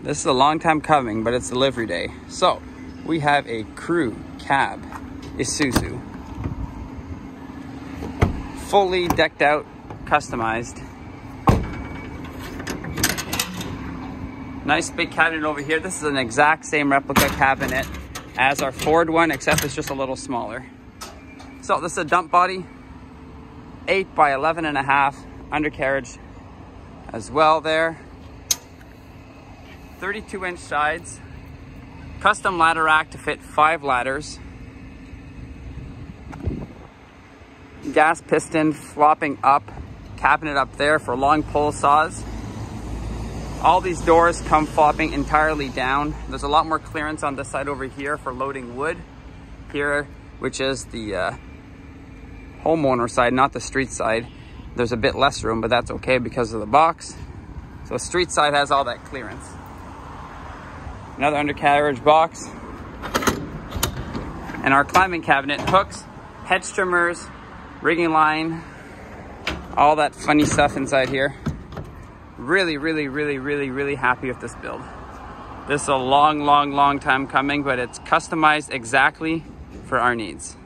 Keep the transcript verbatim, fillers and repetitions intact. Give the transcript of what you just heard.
This is a long time coming, but it's delivery day. So we have a crew cab Isuzu, fully decked out, customized. Nice big cabinet over here. This is an exact same replica cabinet as our Ford one, except it's just a little smaller. So this is a dump body, eight by eleven and a half, undercarriage as well there. thirty-two inch sides, custom ladder rack to fit five ladders. Gas piston flopping up, cabinet up there for long pole saws. All these doors come flopping entirely down. There's a lot more clearance on this side over here for loading wood here, which is the uh, homeowner side, not the street side. There's a bit less room, but that's okay because of the box. So street side has all that clearance. Another undercarriage box. And our climbing cabinet, hooks, hedge trimmers, rigging line, all that funny stuff inside here. Really, really, really, really, really happy with this build. This is a long, long, long time coming, but it's customized exactly for our needs.